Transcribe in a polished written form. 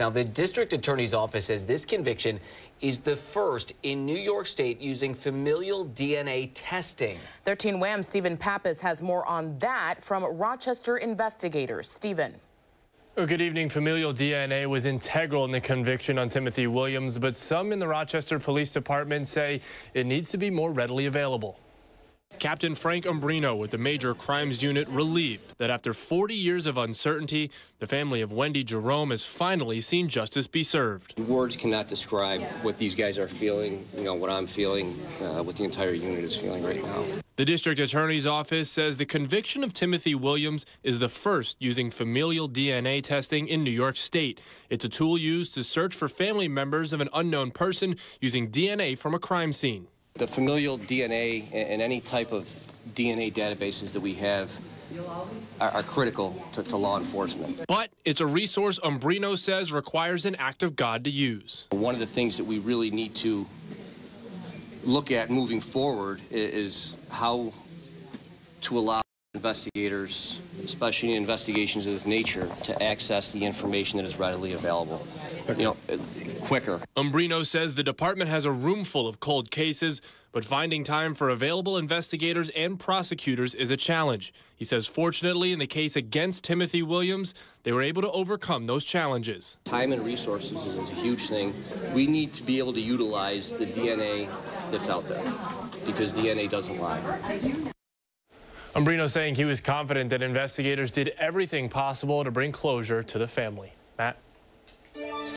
Now, the District Attorney's Office says this conviction is the first in New York State using familial DNA testing. 13WHAM Stephen Pappas has more on that from Rochester investigators. Stephen. Oh, good evening. Familial DNA was integral in the conviction on Timothy Williams, but some in the Rochester Police Department say it needs to be more readily available. Captain Frank Umbrino with the Major Crimes Unit relieved that after 40 years of uncertainty, the family of Wendy Jerome has finally seen justice be served. Words cannot describe what these guys are feeling, you know, what I'm feeling, what the entire unit is feeling right now. The District Attorney's Office says the conviction of Timothy Williams is the first using familial DNA testing in New York State. It's a tool used to search for family members of an unknown person using DNA from a crime scene. The familial DNA and any type of DNA databases that we have are critical to law enforcement. But it's a resource Umbrino says requires an act of God to use. One of the things that we really need to look at moving forward is how to allow investigators, especially in investigations of this nature, to access the information that is readily available, you know, quicker. Umbrino says the department has a room full of cold cases, but finding time for available investigators and prosecutors is a challenge. He says fortunately in the case against Timothy Williams, they were able to overcome those challenges. Time and resources is a huge thing. We need to be able to utilize the DNA that's out there because DNA doesn't lie. Umbrino saying he was confident that investigators did everything possible to bring closure to the family. Matt?